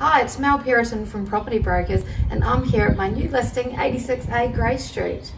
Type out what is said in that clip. Hi, it's Mel Puritan from Property Brokers, and I'm here at my new listing, 86A Grey Street.